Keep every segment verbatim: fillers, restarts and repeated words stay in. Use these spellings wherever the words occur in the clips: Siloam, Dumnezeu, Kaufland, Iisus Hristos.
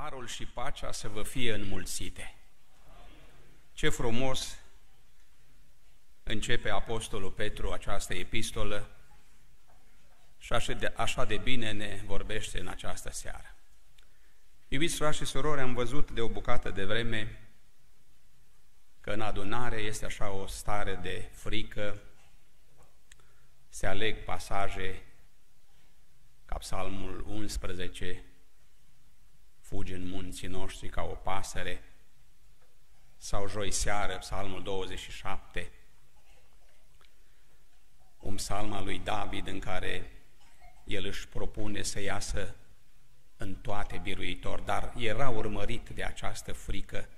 harul și pacea să vă fie înmulțite. Ce frumos începe Apostolul Petru această epistolă și așa de, așa de bine ne vorbește în această seară. Iubiți frați și surori, am văzut de o bucată de vreme că în adunare este așa o stare de frică, se aleg pasaje ca Psalmul unsprezece, fugi în munții noștri ca o pasăre, sau joi seară, Psalmul douăzeci și șapte, un psalm al lui David în care el își propune să iasă în toate biruitor, dar era urmărit de această frică,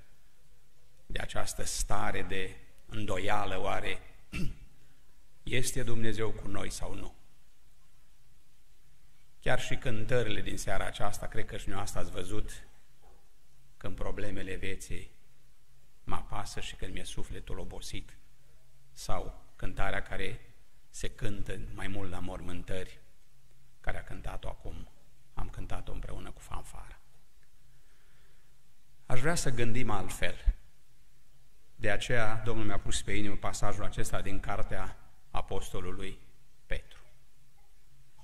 de această stare de îndoială, oare este Dumnezeu cu noi sau nu? Chiar și cântările din seara aceasta, cred că și noi asta ați văzut, când problemele vieții mă apasă și când mi-e sufletul obosit, sau cântarea care se cântă mai mult la mormântări, care a cântat-o acum, am cântat-o împreună cu fanfara. Aș vrea să gândim altfel. De aceea Domnul mi-a pus pe inimă pasajul acesta din cartea Apostolului Petru.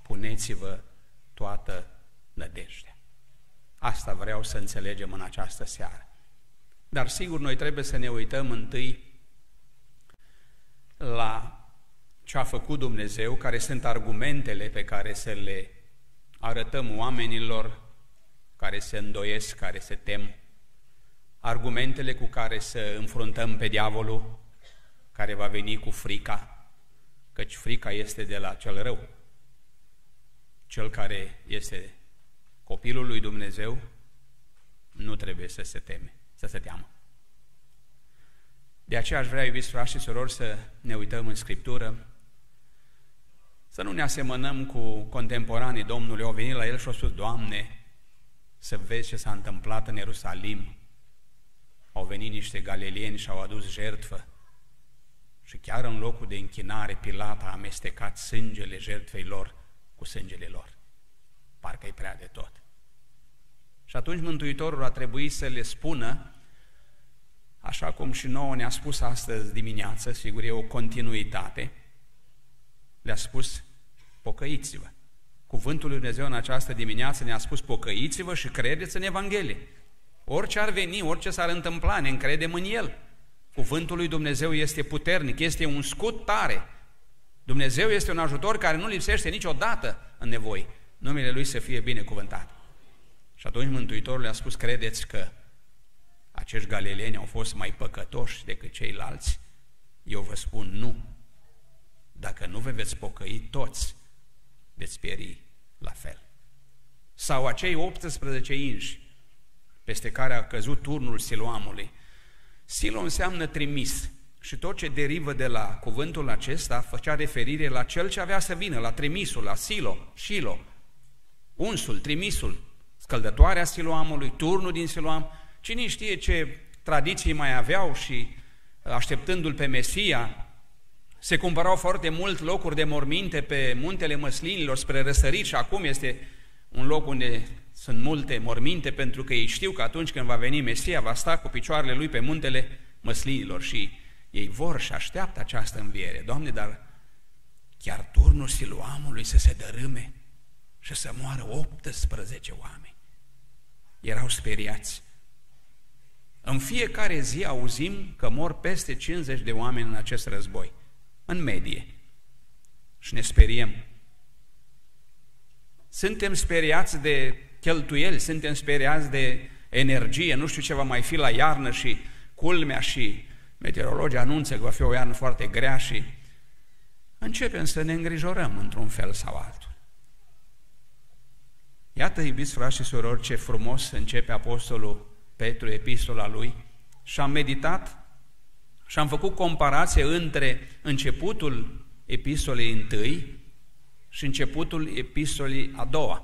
Puneți-vă toată nădejdea. Asta vreau să înțelegem în această seară. Dar sigur, noi trebuie să ne uităm întâi la ce a făcut Dumnezeu, care sunt argumentele pe care să le arătăm oamenilor care se îndoiesc, care se tem, argumentele cu care să înfruntăm pe diavolul, care va veni cu frica, căci frica este de la cel rău. Cel care este copilul lui Dumnezeu nu trebuie să se teme, să se teamă. De aceea aș vrea, iubiți frați și surori, să ne uităm în Scriptură, să nu ne asemănăm cu contemporanii Domnului. Au venit la el și au spus, Doamne, să vezi ce s-a întâmplat în Ierusalim. Au venit niște galilieni și au adus jertfă. Și chiar în locul de închinare, Pilat a amestecat sângele jertfei lor cu sângele lor. Parcă-i prea de tot. Și atunci Mântuitorul a trebuit să le spună, așa cum și nouă ne-a spus astăzi dimineață, sigur e o continuitate, le-a spus, pocăiți-vă. Cuvântul lui Dumnezeu în această dimineață ne-a spus, pocăiți-vă și credeți în Evanghelie. Orice ar veni, orice s-ar întâmpla, ne încredem în El. Cuvântul lui Dumnezeu este puternic, este un scut tare. Dumnezeu este un ajutor care nu lipsește niciodată în nevoi. Numele Lui să fie binecuvântat. Și atunci Mântuitorul le-a spus, credeți că acești galileni au fost mai păcătoși decât ceilalți? Eu vă spun nu. Dacă nu vă veți pocăi toți, veți pieri la fel. Sau acei optsprezece inși peste care a căzut turnul Siloamului. Silo înseamnă trimis. Și tot ce derivă de la cuvântul acesta făcea referire la cel ce avea să vină, la trimisul, la silo, Shilo, unsul, trimisul, scăldătoarea Siloamului, turnul din Siloam. Cine știe ce tradiții mai aveau și, așteptându-l pe Mesia, se cumpărau foarte mult locuri de morminte pe Muntele Măslinilor spre răsărit și acum este un loc unde sunt multe morminte, pentru că ei știu că atunci când va veni Mesia, va sta cu picioarele lui pe Muntele Măslinilor și ei vor și așteaptă această înviere. Doamne, dar chiar turnul Siloamului să se dărâme și să moară optsprezece oameni. Erau speriați. În fiecare zi auzim că mor peste cincizeci de oameni în acest război, în medie. Și ne speriem. Suntem speriați de cheltuieli, suntem speriați de energie, nu știu ce va mai fi la iarnă și culmea și meteorologii anunță că va fi o iarnă foarte grea și începem să ne îngrijorăm într-un fel sau altul. Iată, iubiți frați și surori, ce frumos începe Apostolul Petru epistola lui și am meditat și am făcut comparație între începutul epistolei întâi și începutul epistolei a doua.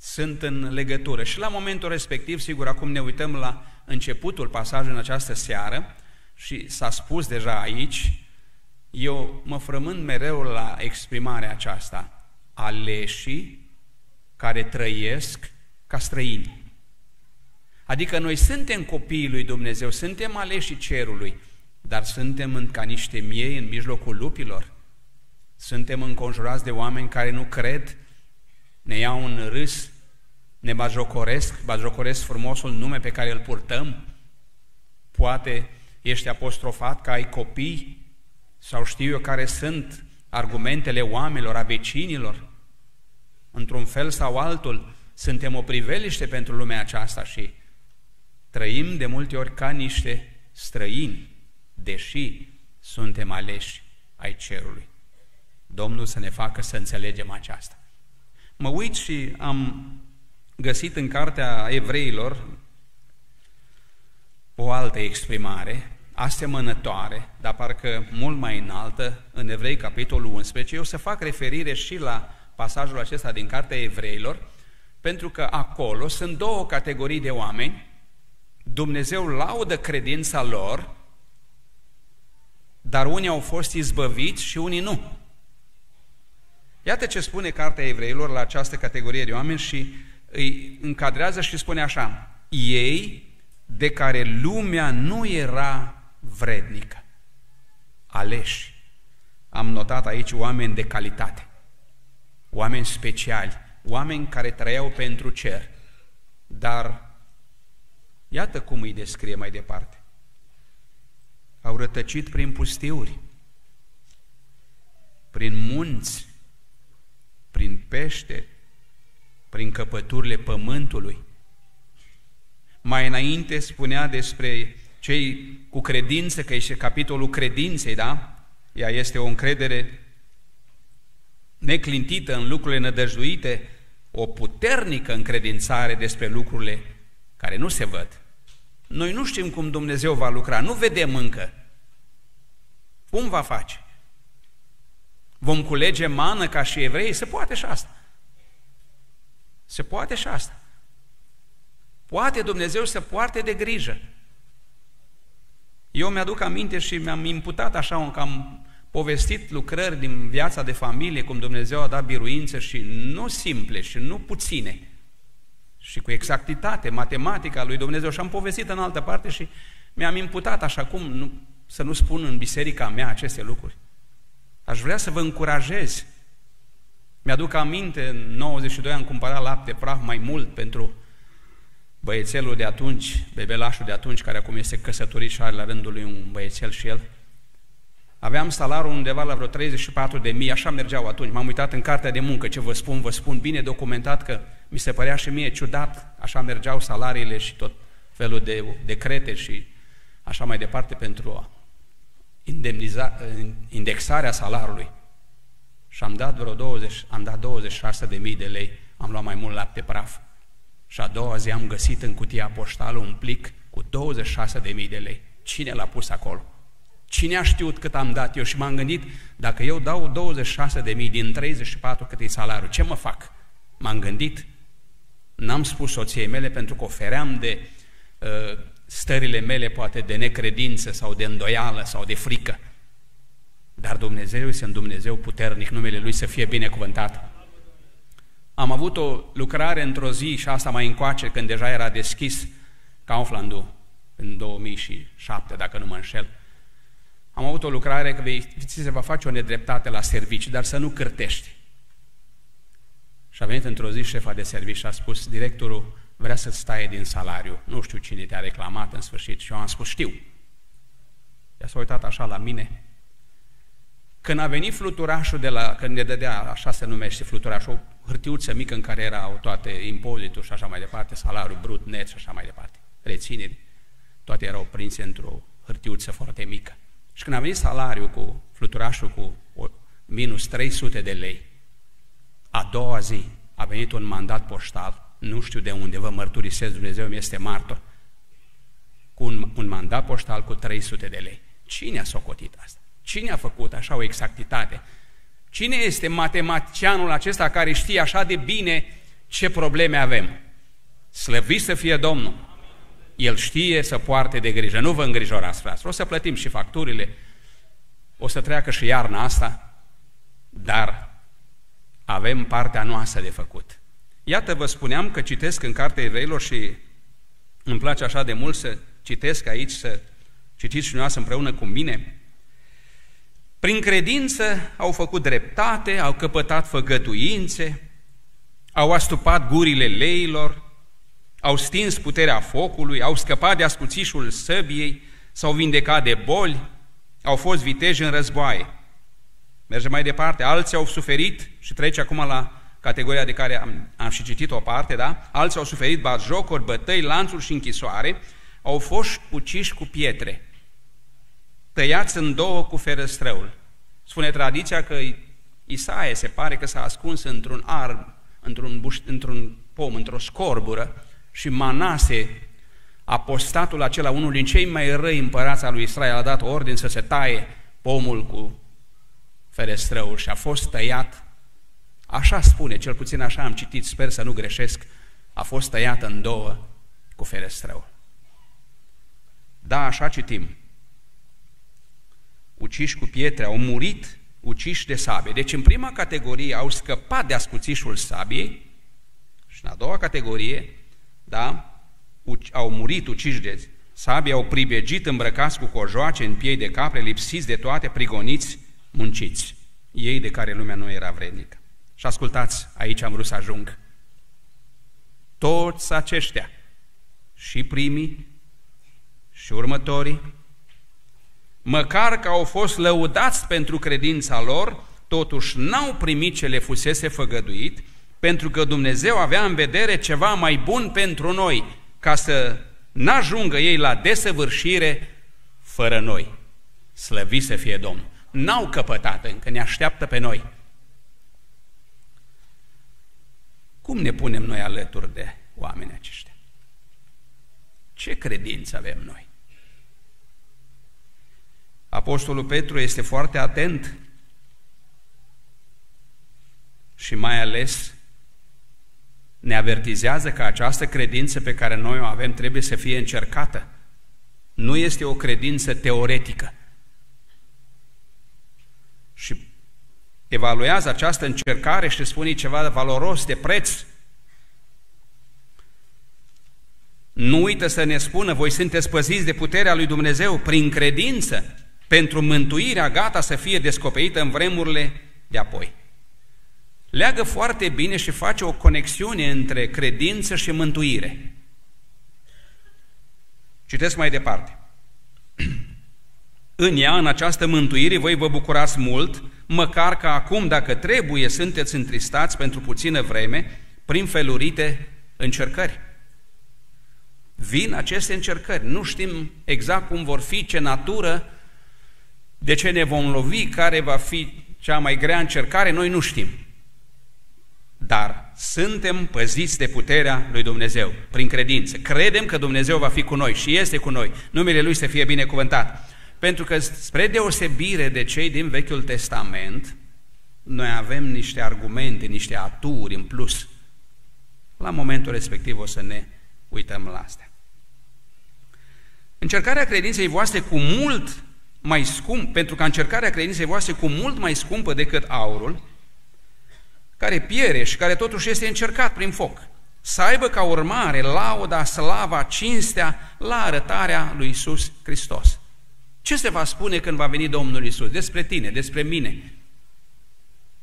Sunt în legătură. Și la momentul respectiv, sigur, acum ne uităm la începutul pasajului în această seară și s-a spus deja aici, eu mă frământ mereu la exprimarea aceasta, aleșii care trăiesc ca străini. Adică noi suntem copiii lui Dumnezeu, suntem aleșii cerului, dar suntem în, ca niște miei în mijlocul lupilor. Suntem înconjurați de oameni care nu cred, ne iau în râs, ne bajocoresc, bajocoresc frumosul nume pe care îl purtăm. Poate ești apostrofat că ai copii sau știu eu care sunt argumentele oamenilor, a vecinilor. Într-un fel sau altul, suntem o priveliște pentru lumea aceasta și trăim de multe ori ca niște străini, deși suntem aleși ai cerului. Domnul să ne facă să înțelegem aceasta. Mă uit și am găsit în cartea Evreilor o altă exprimare, asemănătoare, dar parcă mult mai înaltă, în Evrei, capitolul unsprezece. Eu să fac referire și la pasajul acesta din cartea Evreilor, pentru că acolo sunt două categorii de oameni. Dumnezeu laudă credința lor, dar unii au fost izbăviți și unii nu. Iată ce spune cartea Evreilor la această categorie de oameni și îi încadrează și spune așa: ei de care lumea nu era vrednică, aleși. Am notat aici oameni de calitate, oameni speciali, oameni care trăiau pentru cer. Dar iată cum îi descrie mai departe: au rătăcit prin pustiuri, prin munți, prin pește, prin căpăturile pământului. Mai înainte spunea despre cei cu credință, că este capitolul credinței, da? Ea este o încredere neclintită în lucrurile nădăjduite, o puternică încredințare despre lucrurile care nu se văd. Noi nu știm cum Dumnezeu va lucra, nu vedem încă. Cum va face? Vom culege mană ca și evrei? Se poate și asta. Se poate și asta. Poate Dumnezeu să poarte de grijă. Eu mi-aduc aminte și mi-am imputat așa, că am povestit lucrări din viața de familie, cum Dumnezeu a dat biruințe și nu simple și nu puține. Și cu exactitate, matematica lui Dumnezeu. Și am povestit în altă parte și mi-am imputat așa, cum nu, să nu spun în biserica mea aceste lucruri. Aș vrea să vă încurajez. Mi-aduc aminte, în nouăzeci și doi am cumpărat lapte praf mai mult pentru băiețelul de atunci, bebelașul de atunci, care acum este căsătorit și are la rândul lui un băiețel și el. Aveam salariul undeva la vreo treizeci și patru de mii, așa mergeau atunci. M-am uitat în cartea de muncă, ce vă spun, vă spun bine documentat, că mi se părea și mie ciudat, așa mergeau salariile și tot felul de decrete și așa mai departe pentru indexarea salariului. Și am dat vreo douăzeci, am dat douăzeci și șase de mii de lei, am luat mai mult lapte praf. Și a doua zi am găsit în cutia poștală un plic cu douăzeci și șase de mii de lei. Cine l-a pus acolo? Cine a știut cât am dat eu? Și m-am gândit, dacă eu dau douăzeci și șase de mii din treizeci și patru cât e salariul, ce mă fac? M-am gândit, n-am spus soției mele pentru că o feream de uh, stările mele, poate de necredință sau de îndoială sau de frică. Dar Dumnezeu este un Dumnezeu puternic, numele Lui să fie binecuvântat. Am avut o lucrare într-o zi, și asta mai încoace, când deja era deschis Kauflandul, în două mii șapte, dacă nu mă înșel. Am avut o lucrare că ți se va face o nedreptate la servici, dar să nu cârtești. Și a venit într-o zi șefa de servici și a spus: directorul vrea să-ți taie din salariu. Nu știu cine te-a reclamat în sfârșit. Și eu am spus: știu. Ea s-a uitat așa la mine. Când a venit fluturașul de la, când ne dădea, așa se numește fluturașul, o hârtiuță mică în care erau toate impozitul și așa mai departe, salariul brut, net și așa mai departe, rețineri, toate erau prinse într-o hârtiuță foarte mică. Și când a venit salariul cu fluturașul cu minus trei sute de lei, a doua zi a venit un mandat poștal, nu știu de unde, vă mărturisesc, Dumnezeu mi este martor, cu un, un mandat poștal cu trei sute de lei. Cine a socotit asta? Cine a făcut așa o exactitate? Cine este matematicianul acesta care știe așa de bine ce probleme avem? Slăvit să fie Domnul! El știe să poarte de grijă. Nu vă îngrijorați, frate. O să plătim și facturile, o să treacă și iarna asta, dar avem partea noastră de făcut. Iată, vă spuneam că citesc în cartea Evreilor și Îmi place așa de mult să citesc aici, să citiți și dumneavoastră împreună cu mine. Prin credință au făcut dreptate, au căpătat făgăduințe, au astupat gurile leilor, au stins puterea focului, au scăpat de ascuțișul săbiei, s-au vindecat de boli, au fost viteji în războaie. Mergem mai departe, alții au suferit, și trece acum la categoria de care am, am și citit o parte, da? Alții au suferit batjocuri, bătăi, lanțuri și închisoare, au fost uciși cu pietre, tăiați în două cu ferăstrăul. Spune tradiția că Isaia se pare că s-a ascuns într-un arb, într-un într-un pom, într-o scorbură, și Manase, apostatul acela, unul din cei mai răi împărați al lui Israel, a dat ordin să se taie pomul cu ferestrăul și a fost tăiat. Așa spune, cel puțin așa am citit, sper să nu greșesc, a fost tăiat în două cu ferestrăul. Da, așa citim. Uciși cu pietre, au murit uciși de sabie. Deci în prima categorie au scăpat de ascuțișul sabiei și în a doua categorie, da, au murit uciși de sabie, au pribegit îmbrăcați cu cojoace în piei de capre, lipsiți de toate, prigoniți, munciți. Ei de care lumea nu era vrednică. Și ascultați, aici am vrut să ajung. Toți aceștia, și primii, și următorii, măcar că au fost lăudați pentru credința lor, totuși n-au primit ce le fusese făgăduit, pentru că Dumnezeu avea în vedere ceva mai bun pentru noi, ca să n-ajungă ei la desăvârșire fără noi. Slăvit să fie Domnul! N-au căpătat încă, ne așteaptă pe noi. Cum ne punem noi alături de oamenii aceștia? Ce credință avem noi? Apostolul Petru este foarte atent și mai ales ne avertizează că această credință pe care noi o avem trebuie să fie încercată. Nu este o credință teoretică. Și evaluează această încercare și spune ceva valoros de preț. Nu uită să ne spună, voi sunteți păziți de puterea lui Dumnezeu prin credință, pentru mântuirea gata să fie descoperită în vremurile de apoi. Leagă foarte bine și face o conexiune între credință și mântuire. Citesc mai departe. În ea, în această mântuire, voi vă bucurați mult, măcar că acum, dacă trebuie, sunteți întristați pentru puțină vreme prin felurite încercări. Vin aceste încercări, nu știm exact cum vor fi, ce natură, de ce ne vom lovi, care va fi cea mai grea încercare, noi nu știm. Dar suntem păziți de puterea lui Dumnezeu, prin credință. Credem că Dumnezeu va fi cu noi și este cu noi. Numele Lui să fie binecuvântat. Pentru că, spre deosebire de cei din Vechiul Testament, noi avem niște argumente, niște aturi în plus. La momentul respectiv o să ne uităm la astea. Încercarea credinței voastre cu mult mai scump, pentru că încercarea credinței voastre cu mult mai scumpă decât aurul, care piere și care totuși este încercat prin foc, să aibă ca urmare lauda, slava, cinstea la arătarea lui Iisus Hristos. Ce se va spune când va veni Domnul Iisus? Despre tine, despre mine.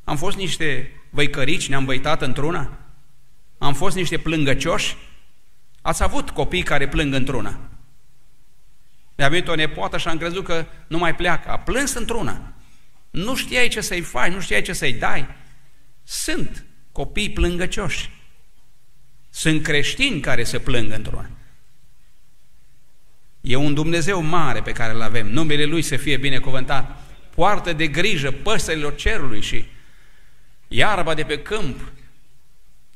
Am fost niște văicărici, ne-am văitat într-una? Am fost niște plângăcioși? Ați avut copii care plâng într-una? Mi-a venit o nepoată și am crezut că nu mai pleacă. A plâns într-una. Nu știai ce să-i faci, nu știai ce să-i dai. Sunt copii plângăcioși. Sunt creștini care se plâng într-una. E un Dumnezeu mare pe care îl avem. Numele Lui să fie binecuvântat. Poartă de grijă păsărilor cerului și iarba de pe câmp,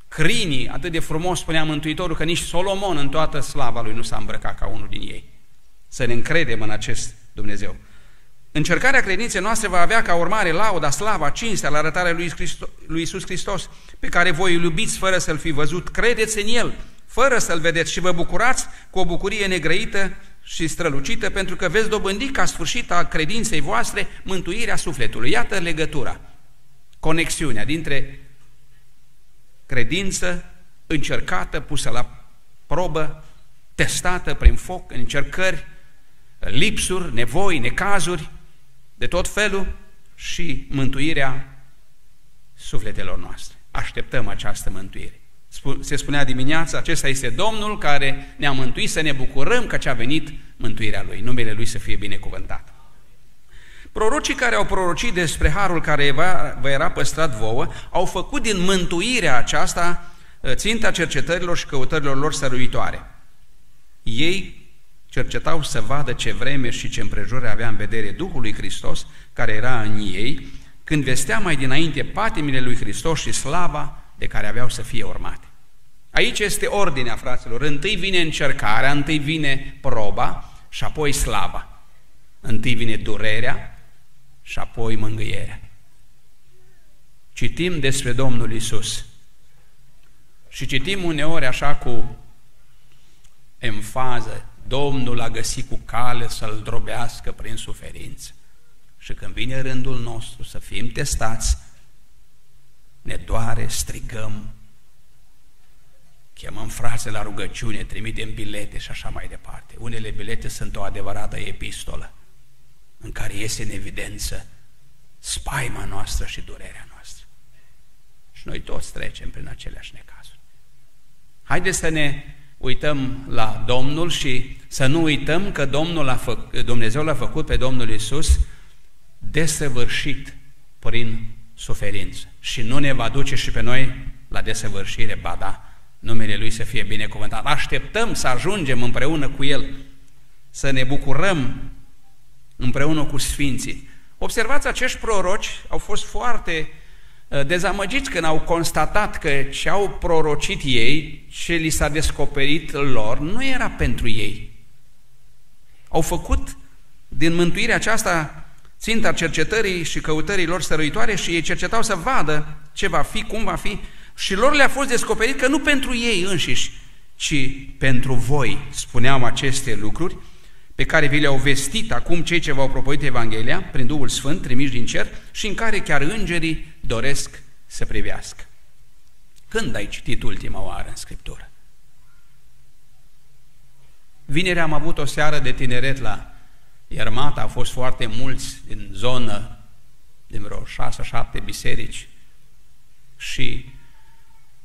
crinii, atât de frumos spunea Mântuitorul că nici Solomon în toată slava lui nu s-a îmbrăcat ca unul din ei. Să ne încredem în acest Dumnezeu. Încercarea credinței noastre va avea ca urmare lauda, slava, cinstea la arătarea lui, Hristo lui Iisus Hristos, pe care voi îl iubiți fără să-L fi văzut, credeți în El, fără să-L vedeți și vă bucurați cu o bucurie negrăită și strălucită, pentru că veți dobândi ca sfârșit a credinței voastre mântuirea sufletului. Iată legătura, conexiunea dintre credință încercată, pusă la probă, testată prin foc, încercări, lipsuri, nevoi, necazuri, de tot felul, și mântuirea sufletelor noastre. Așteptăm această mântuire. Se spunea dimineața, acesta este Domnul care ne-a mântuit, să ne bucurăm că ce-a venit mântuirea Lui, numele Lui să fie binecuvântat. Prorocii care au prorocit despre harul care vă era păstrat vouă au făcut din mântuirea aceasta ținta cercetărilor și căutărilor lor săruitoare. Ei cercetau să vadă ce vreme și ce împrejurări avea în vedere Duhului Hristos care era în ei, când vestea mai dinainte patimile lui Hristos și slava de care aveau să fie urmate. Aici este ordinea, fraților. Întâi vine încercarea, întâi vine proba și apoi slava. Întâi vine durerea și apoi mângâierea. Citim despre Domnul Iisus și citim uneori așa cu emfază: Domnul l-a găsit cu cale să-l drobească prin suferință. Și când vine rândul nostru să fim testați, ne doare, strigăm, chemăm frații la rugăciune, trimitem bilete și așa mai departe. Unele bilete sunt o adevărată epistolă în care iese în evidență spaima noastră și durerea noastră. Și noi toți trecem prin aceleași necazuri. Haideți să ne uităm la Domnul și să nu uităm că Domnul a făcut, Dumnezeu l-a făcut pe Domnul Iisus desăvârșit prin suferință. Și nu ne va duce și pe noi la desăvârșire, ba da, numele Lui să fie binecuvântat. Așteptăm să ajungem împreună cu El, să ne bucurăm împreună cu sfinții. Observați, acești proroci au fost foarte dezamăgiți când au constatat că ce au prorocit ei, ce li s-a descoperit lor, nu era pentru ei. Au făcut din mântuirea aceasta ținta cercetării și căutării lor stăruitoare și ei cercetau să vadă ce va fi, cum va fi, și lor le-a fost descoperit că nu pentru ei înșiși, ci pentru voi spuneam aceste lucruri pe care vi le-au vestit acum cei ce v-au propăit Evanghelia prin Duhul Sfânt trimiși din cer și în care chiar îngerii doresc să privească. Când ai citit ultima oară în Scriptură? Vineri am avut o seară de tineret la Iermata, au fost foarte mulți din zonă, din vreo șase, șapte biserici, și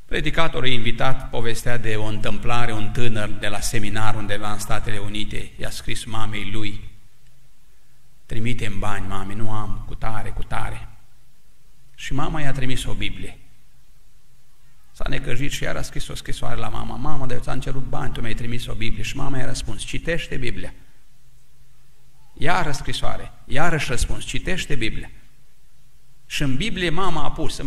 predicatorul invitat povestea de o întâmplare, un tânăr de la seminar undeva în Statele Unite i-a scris mamei lui: trimite-mi bani, mami, nu am, cu tare, cu tare. Și mama i-a trimis o Biblie. S-a necăjit și iar a scris o scrisoare la mama: mama, dar eu ți-am cerut bani, tu mi-ai trimis o Biblie. Și mama i-a răspuns: citește Biblia. Iară scrisoare, iarăși răspuns: citește Biblia. Și în Biblie mama a pus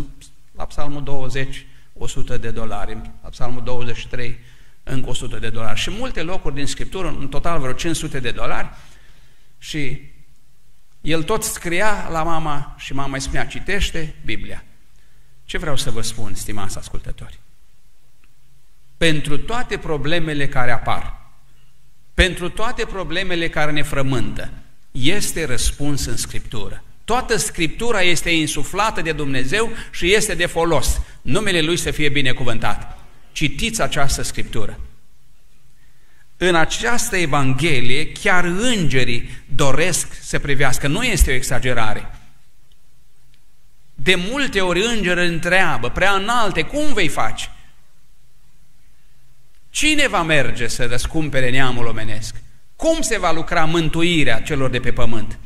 la Psalmul douăzeci o sută de dolari, la Psalmul douăzeci și trei încă o sută de dolari și multe locuri din Scriptură, în total vreo cinci sute de dolari, și el tot scria la mama și mama îi spunea: citește Biblia. Ce vreau să vă spun, stimați ascultători? Pentru toate problemele care apar, pentru toate problemele care ne frământă, este răspuns în Scriptură. Toată Scriptura este insuflată de Dumnezeu și este de folos. Numele Lui să fie binecuvântat. Citiți această Scriptură. În această Evanghelie chiar îngerii doresc să privească. Nu este o exagerare. De multe ori îngerii întreabă, prea înalte, cum vei face? Cine va merge să răscumpere neamul omenesc? Cum se va lucra mântuirea celor de pe pământ?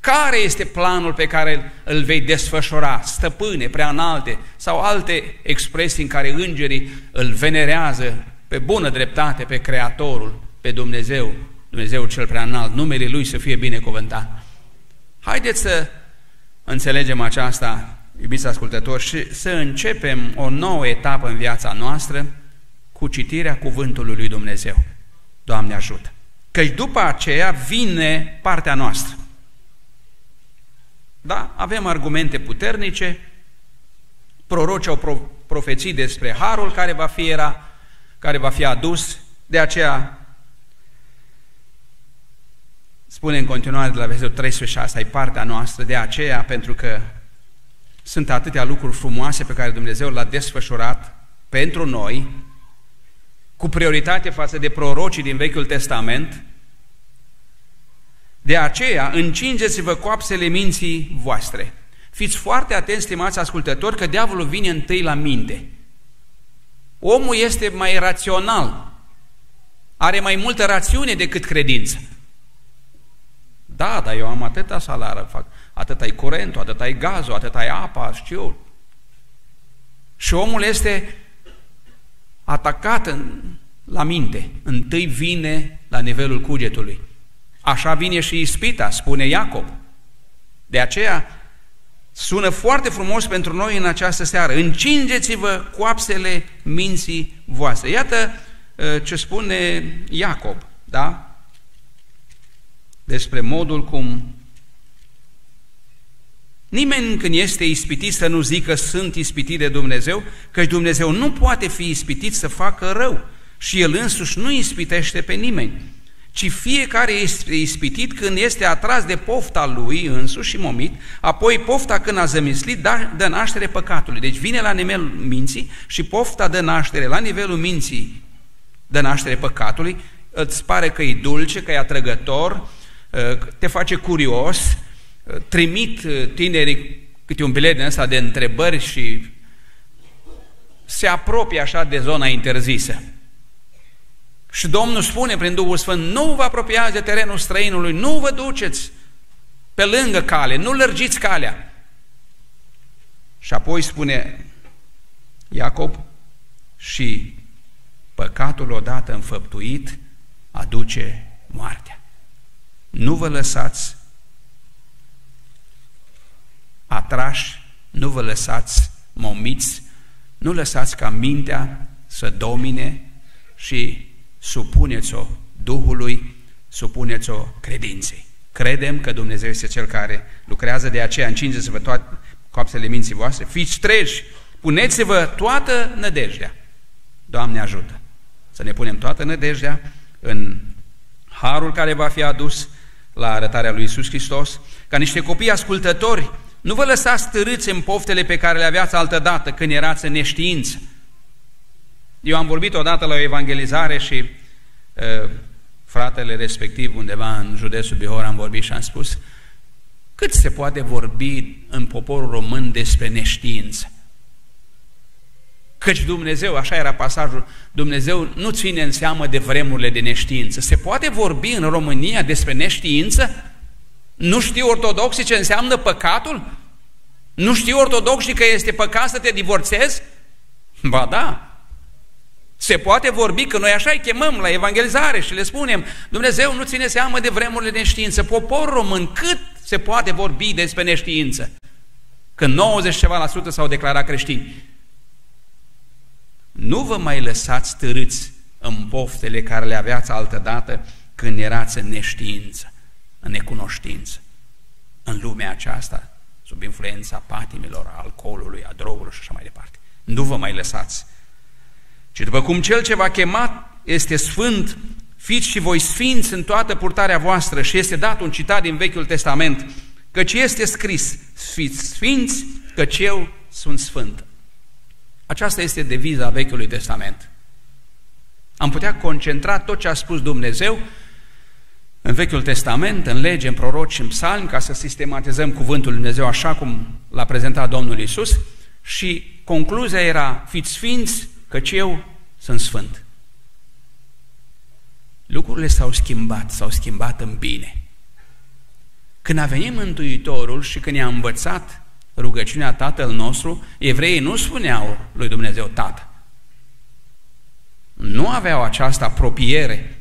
Care este planul pe care îl vei desfășura, stăpâne, preanalte, sau alte expresii în care îngerii îl venerează pe bună dreptate, pe Creatorul, pe Dumnezeu, Dumnezeu cel preanalt, numele Lui să fie binecuvântat. Haideți să înțelegem aceasta, iubiți ascultători, și să începem o nouă etapă în viața noastră cu citirea Cuvântului Lui Dumnezeu. Doamne ajută! Căci după aceea vine partea noastră. Da, avem argumente puternice, proroci au profețit despre harul care va fi era, care va fi adus, de aceea spune în continuare de la versetul treisprezece, asta e partea noastră, de aceea, pentru că sunt atâtea lucruri frumoase pe care Dumnezeu l-a desfășurat pentru noi, cu prioritate față de prorocii din Vechiul Testament. De aceea, încingeți-vă coapsele minții voastre. Fiți foarte atenți, stimați ascultători, că diavolul vine întâi la minte. Omul este mai rațional, are mai multă rațiune decât credință. Da, dar eu am atâta salară, fac atâta-i curentul, atâta-i gazul, atâta-i apa, știu eu. Și omul este atacat în, la minte. Întâi vine la nivelul cugetului. Așa vine și ispita, spune Iacob. De aceea sună foarte frumos pentru noi în această seară. Încingeți-vă coapsele minții voastre. Iată ce spune Iacob, da? Despre modul cum nimeni când este ispitit să nu zică sunt ispitit de Dumnezeu, căci Dumnezeu nu poate fi ispitit să facă rău și El însuși nu ispitește pe nimeni, ci fiecare este ispitit când este atras de pofta lui însuși și momit, apoi pofta când a zămislit dă naștere păcatului. Deci vine la nivelul minții și pofta dă naștere, la nivelul minții dă naștere păcatului, îți pare că e dulce, că e atrăgător, te face curios, trimit tinerii câte un bilet din ăsta de întrebări și se apropie așa de zona interzisă. Și Domnul spune prin Duhul Sfânt, nu vă apropiați de terenul străinului, nu vă duceți pe lângă cale, nu lărgiți calea. Și apoi spune Iacob, și păcatul odată înfăptuit aduce moartea. Nu vă lăsați atrași, nu vă lăsați momiți, nu lăsați ca mintea să domine și supuneți-o Duhului, supuneți-o credinței. Credem că Dumnezeu este Cel care lucrează, de aceea încingeți-vă toate coapsele minții voastre, fiți treji, puneți-vă toată nădejdea. Doamne ajută! Să ne punem toată nădejdea în harul care va fi adus la arătarea lui Iisus Hristos, ca niște copii ascultători. Nu vă lăsați târâți în poftele pe care le aveați altădată când erați în neștiință. Eu am vorbit odată la o evangelizare și uh, fratele respectiv undeva în județul Bihor am vorbit și am spus cât se poate vorbi în poporul român despre neștiință. Căci Dumnezeu, așa era pasajul, Dumnezeu nu ține în seamă de vremurile de neștiință. Se poate vorbi în România despre neștiință? Nu știi ortodoxii ce înseamnă păcatul? Nu știi ortodoxii că este păcat să te divorțezi? Ba da! Se poate vorbi, că noi așa îi chemăm la evangelizare și le spunem, Dumnezeu nu ține seamă de vremurile de neștiință. Poporul român, cât se poate vorbi despre neștiință? Când nouăzeci și ceva la sută s-au declarat creștini. Nu vă mai lăsați târâți în poftele care le aveați altădată când erați în neștiință, în necunoștință, în lumea aceasta, sub influența patimilor, a alcoolului, a drogurilor și așa mai departe. Nu vă mai lăsați. Ci după cum Cel ce v-a chemat este sfânt, fiți și voi sfinți în toată purtarea voastră. Și este dat un citat din Vechiul Testament, căci este scris, fiți sfinți, căci eu sunt sfânt. Aceasta este deviza Vechiului Testament. Am putea concentra tot ce a spus Dumnezeu în Vechiul Testament, în lege, în proroci și în psalmi, ca să sistematizăm cuvântul lui Dumnezeu așa cum l-a prezentat Domnul Iisus, și concluzia era, fiți sfinți, căci eu sunt sfânt. Lucrurile s-au schimbat, s-au schimbat în bine. Când a venit Mântuitorul și când i-a învățat rugăciunea Tatăl nostru, evreii nu spuneau lui Dumnezeu Tată. Nu aveau această apropiere.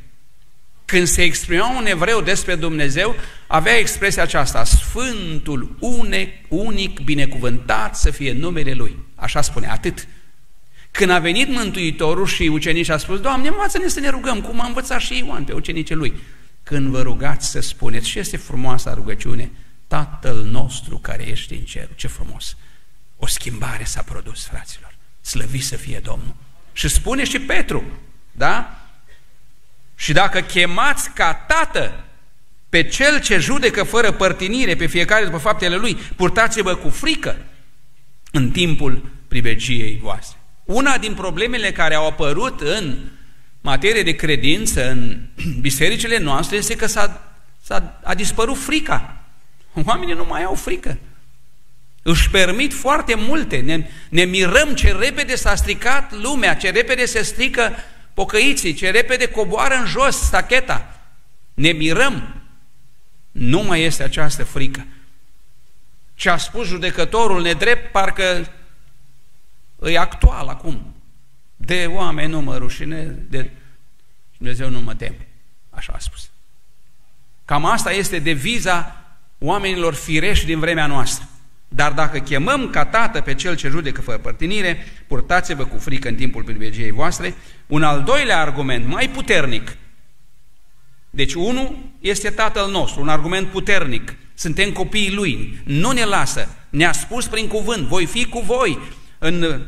Când se exprimea un evreu despre Dumnezeu, avea expresia aceasta, Sfântul unic, unic binecuvântat să fie numele Lui. Așa spune, atât. Când a venit Mântuitorul și ucenicii a spus, Doamne, învață-ne să ne rugăm, cum a învățat și Ioan pe ucenicii lui. Când vă rugați să spuneți, și este frumoasa rugăciune, Tatăl nostru care ești în cer. Ce frumos! O schimbare s-a produs, fraților. Slăvit să fie Domnul. Și spune și Petru, da? Și dacă chemați ca tată pe cel ce judecă fără părtinire pe fiecare după faptele lui, purtați-vă cu frică în timpul pribegiei voastre. Una din problemele care au apărut în materie de credință în bisericile noastre este că s-a, s-a, a dispărut frica. Oamenii nu mai au frică. Își permit foarte multe. Ne, ne mirăm ce repede s-a stricat lumea, ce repede se strică pocăiții, ce repede coboară în jos stacheta. Ne mirăm. Nu mai este această frică. Ce a spus judecătorul nedrept, parcă e actual acum. De oameni nu mă rușine, de Dumnezeu nu mă tem. Așa a spus. Cam asta este deviza oamenilor firești din vremea noastră. Dar dacă chemăm ca tată pe cel ce judecă fără părtinire, purtați-vă cu frică în timpul privilegiei voastre. Un al doilea argument mai puternic. Deci unul este Tatăl nostru, un argument puternic. Suntem copiii Lui, nu ne lasă. Ne-a spus prin cuvânt, voi fi cu voi. În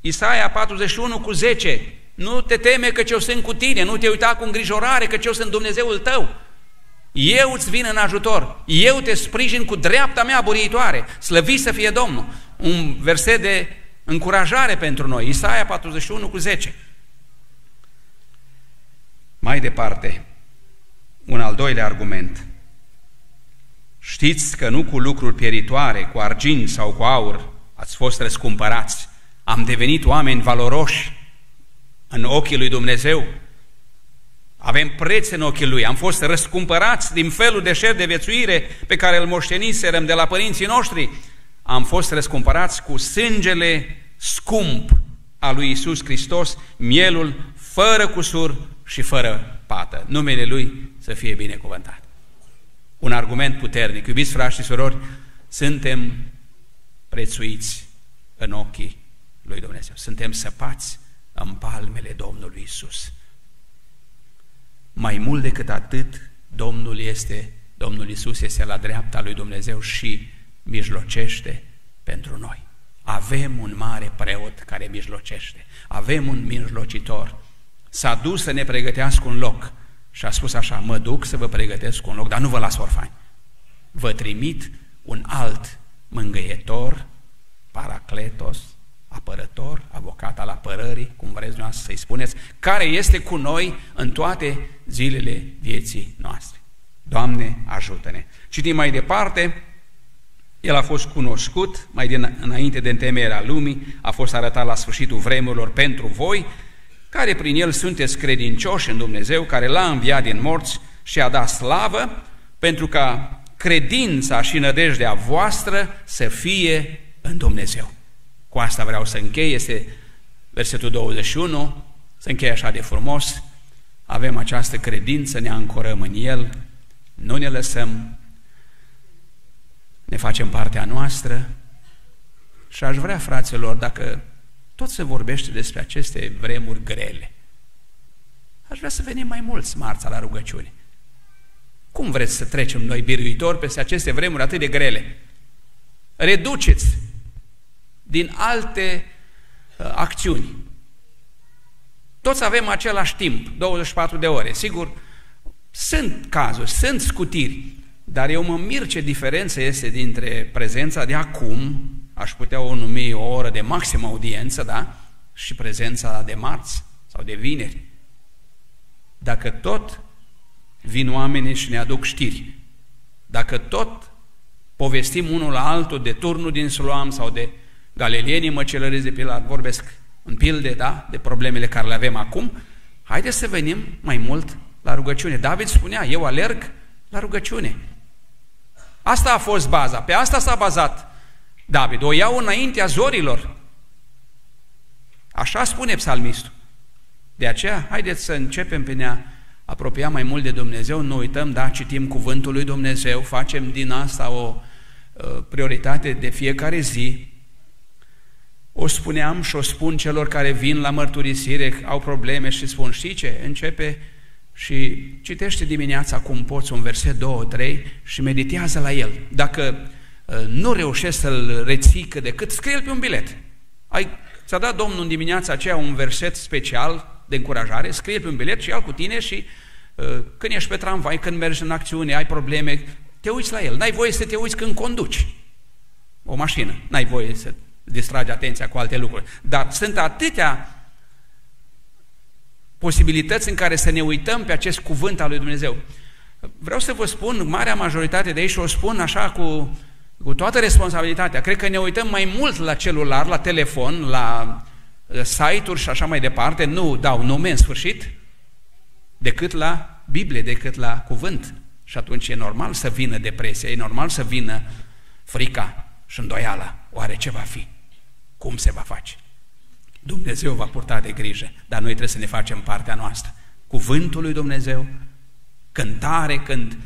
Isaia patruzeci și unu cu zece, nu te teme căci eu sunt cu tine, nu te uita cu îngrijorare căci eu sunt Dumnezeul tău. Eu îți vin în ajutor, eu te sprijin cu dreapta mea buriitoare, slăvit să fie Domnul. Un verset de încurajare pentru noi, Isaia patruzeci și unu cu zece. Mai departe, un al doilea argument. Știți că nu cu lucruri pieritoare, cu argint sau cu aur, ați fost răscumpărați. Am devenit oameni valoroși în ochii lui Dumnezeu. Avem preț în ochii Lui. Am fost răscumpărați din felul de șer de viețuire pe care îl moșteniserăm de la părinții noștri. Am fost răscumpărați cu sângele scump al lui Iisus Hristos, mielul fără cusur și fără pată. Numele Lui să fie binecuvântat. Un argument puternic. Iubiți frați și surori, suntem prețuiți în ochii lui Dumnezeu. Suntem săpați în palmele Domnului Iisus. Mai mult decât atât, Domnul este, Domnul Iisus este la dreapta lui Dumnezeu și mijlocește pentru noi. Avem un mare preot care mijlocește. Avem un mijlocitor. S-a dus să ne pregătească un loc și a spus așa, mă duc să vă pregătesc un loc, dar nu vă las orfani. Vă trimit un alt mângâietor, paracletos, apărător, avocat al apărării, cum vreți dumneavoastră să-i spuneți, care este cu noi în toate zilele vieții noastre. Doamne, ajută-ne! Citim mai departe, El a fost cunoscut mai din, înainte de întemeierea lumii, a fost arătat la sfârșitul vremurilor pentru voi, care prin El sunteți credincioși în Dumnezeu, care L-a înviat din morți și a dat slavă, pentru ca credința și nădejdea voastră să fie în Dumnezeu. Cu asta vreau să închei, este versetul douăzeci și unu, se încheie așa de frumos, avem această credință, ne ancorăm în El, nu ne lăsăm, ne facem partea noastră și aș vrea, fraților, dacă tot se vorbește despre aceste vremuri grele, aș vrea să venim mai mulți marța la rugăciune. Cum vreți să trecem noi biruitori peste aceste vremuri atât de grele? Reduceți din alte uh, acțiuni. Toți avem același timp, douăzeci și patru de ore. Sigur, sunt cazuri, sunt scutiri, dar eu mă mir ce diferență este dintre prezența de acum, aș putea o numi o oră de maximă audiență, da? Și prezența de marți sau de vineri. Dacă tot vin oamenii și ne aduc știri, dacă tot povestim unul la altul de turnul din Siloam sau de galilienii măcelăriți de Pilat, vorbesc în pilde, da, de problemele care le avem acum, haideți să venim mai mult la rugăciune. David spunea, eu alerg la rugăciune. Asta a fost baza, pe asta s-a bazat David, o iau înaintea zorilor. Așa spune psalmistul. De aceea, haideți să începem pe ne-a apropia mai mult de Dumnezeu, nu uităm, da, citim cuvântul lui Dumnezeu, facem din asta o uh, prioritate de fiecare zi. O spuneam și o spun celor care vin la mărturisire, au probleme și spun, știi ce? Începe și citește dimineața cum poți un verset, două, trei și meditează la el. Dacă nu reușești să-l reții cât de cât, scrie-l pe un bilet. Ai, ți-a dat Domnul în dimineața aceea un verset special de încurajare, scrie-l pe un bilet și ia-l cu tine și uh, când ești pe tramvai, când mergi în acțiune, ai probleme, te uiți la el. N-ai voie să te uiți când conduci o mașină, n-ai voie să distragi atenția cu alte lucruri. Dar sunt atâtea posibilități în care să ne uităm pe acest cuvânt al lui Dumnezeu. Vreau să vă spun, marea majoritate de aici o spun așa cu, cu toată responsabilitatea. Cred că ne uităm mai mult la celular, la telefon, la site-uri și așa mai departe, nu dau nume în sfârșit, decât la Biblie, decât la cuvânt. Și atunci e normal să vină depresia, e normal să vină frica și îndoiala. Oare ce va fi? Cum se va face? Dumnezeu va purta de grijă, dar noi trebuie să ne facem partea noastră. Cuvântul lui Dumnezeu, când tare, când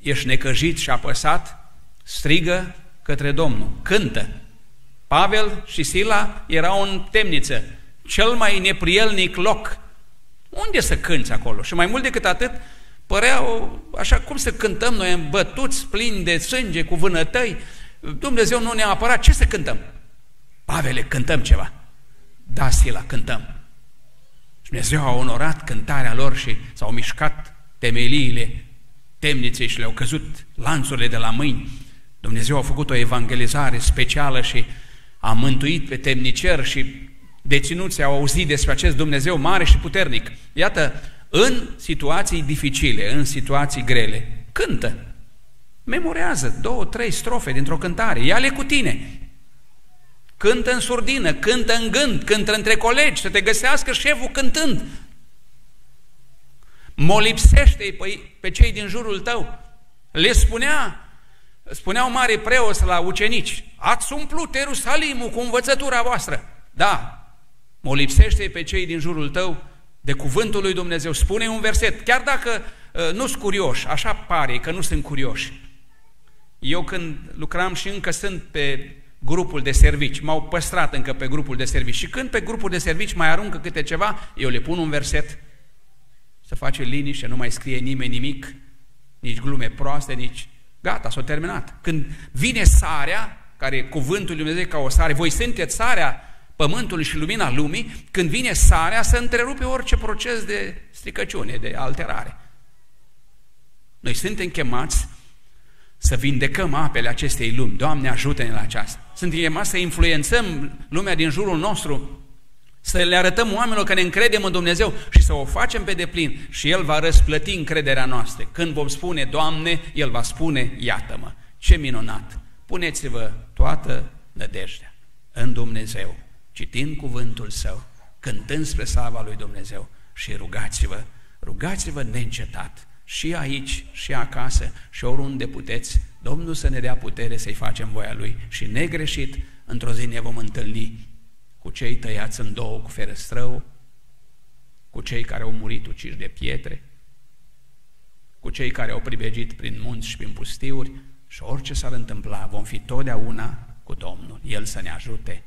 ești necăjit și apăsat, strigă către Domnul, cântă. Pavel și Sila erau în temniță, cel mai neprielnic loc. Unde să cânți acolo? Și mai mult decât atât, păreau așa cum să cântăm noi, îmbătuți, plini de sânge, cu vânătăi. Dumnezeu nu ne-a apărat, ce să cântăm? Pavele, cântăm ceva. Da, Sila, cântăm. Și Dumnezeu a onorat cântarea lor și s-au mișcat temeliile temniței și le-au căzut lanțurile de la mâini. Dumnezeu a făcut o evangelizare specială și a mântuit pe temnicer și deținuții au auzit despre acest Dumnezeu mare și puternic. Iată, în situații dificile, în situații grele, cântă. Memorează două, trei strofe dintr-o cântare, ia-le cu tine. Cântă în surdină, cântă în gând, cântă între colegi, să te găsească șeful cântând. Molipsește-i pe cei din jurul tău. Le spunea, spuneau mari preoți la ucenici, ați umplut Ierusalimul cu învățătura voastră. Da, molipsește-i pe cei din jurul tău de cuvântul lui Dumnezeu. Spune un verset, chiar dacă uh, nu sunt curioși, așa pare că nu sunt curioși. Eu când lucram și încă sunt pe grupul de servici, m-au păstrat încă pe grupul de servici și când pe grupul de servici mai aruncă câte ceva, eu le pun un verset, să face liniște, nu mai scrie nimeni nimic, nici glume proaste, nici... Gata, s-a terminat. Când vine sarea, care cuvântul lui Dumnezeu ca o sare, voi sunteți sarea pământului și lumina lumii, când vine sarea, se întrerupe orice proces de stricăciune, de alterare. Noi suntem chemați să vindecăm apele acestei lumi. Doamne, ajută-ne la aceasta. Suntem chemați să influențăm lumea din jurul nostru, să le arătăm oamenilor că ne încredem în Dumnezeu și să o facem pe deplin și El va răsplăti încrederea noastră. Când vom spune, Doamne, El va spune, iată-mă, ce minunat! Puneți-vă toată nădejdea în Dumnezeu, citind cuvântul Său, cântând spre slava lui Dumnezeu și rugați-vă, rugați-vă neîncetat, și aici, și acasă, și oriunde puteți, Domnul să ne dea putere să-i facem voia Lui și negreșit, într-o zi ne vom întâlni cu cei tăiați în două cu ferestrău, cu cei care au murit uciși de pietre, cu cei care au pribegit prin munți și prin pustiuri și orice s-ar întâmpla, vom fi totdeauna cu Domnul. El să ne ajute.